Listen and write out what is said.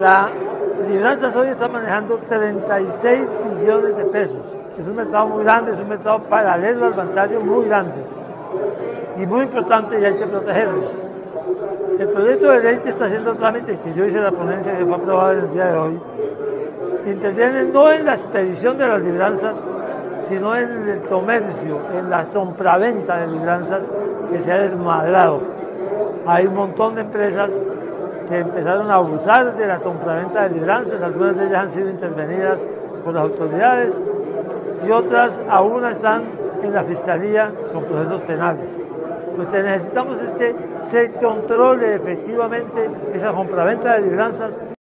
La Libranzas hoy está manejando 36 millones de pesos. Es un mercado muy grande, es un mercado paralelo al bancario muy grande y muy importante, y hay que protegerlo. El proyecto de ley que está haciendo trámite, que yo hice la ponencia que fue aprobada el día de hoy, interviene no en la expedición de las libranzas, sino en el comercio, en la compraventa de libranzas que se ha desmadrado. Hay un montón de empresas que empezaron a abusar de la compraventa de libranzas, algunas de ellas han sido intervenidas por las autoridades y otras aún están en la fiscalía con procesos penales. Lo que necesitamos es que se controle efectivamente esa compraventa de libranzas.